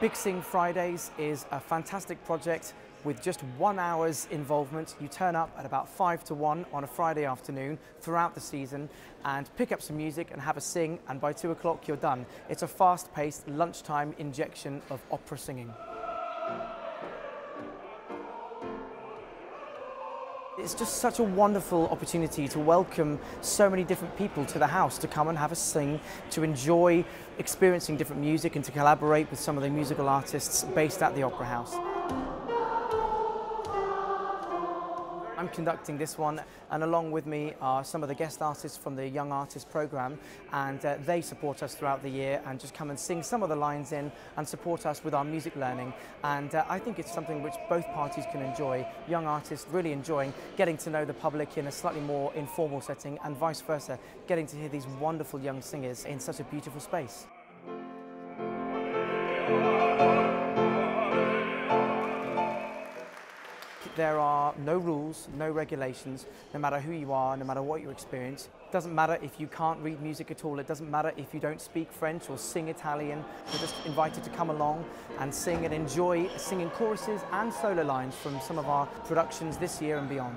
Big Sing Fridays is a fantastic project with just 1 hour's involvement. You turn up at about 5 to 1 on a Friday afternoon throughout the season and pick up some music and have a sing, and by 2 o'clock you're done. It's a fast-paced lunchtime injection of opera singing. It's just such a wonderful opportunity to welcome so many different people to the house, to come and have a sing, to enjoy experiencing different music and to collaborate with some of the musical artists based at the Opera House. I'm conducting this one, and along with me are some of the guest artists from the Young Artists Programme, and they support us throughout the year and just come and sing some of the lines in and support us with our music learning. And I think it's something which both parties can enjoy. Young artists really enjoying getting to know the public in a slightly more informal setting, and vice versa, getting to hear these wonderful young singers in such a beautiful space. There are no rules, no regulations, no matter who you are, no matter what your experience. It doesn't matter if you can't read music at all, it doesn't matter if you don't speak French or sing Italian. You're just invited to come along and sing and enjoy singing choruses and solo lines from some of our productions this year and beyond.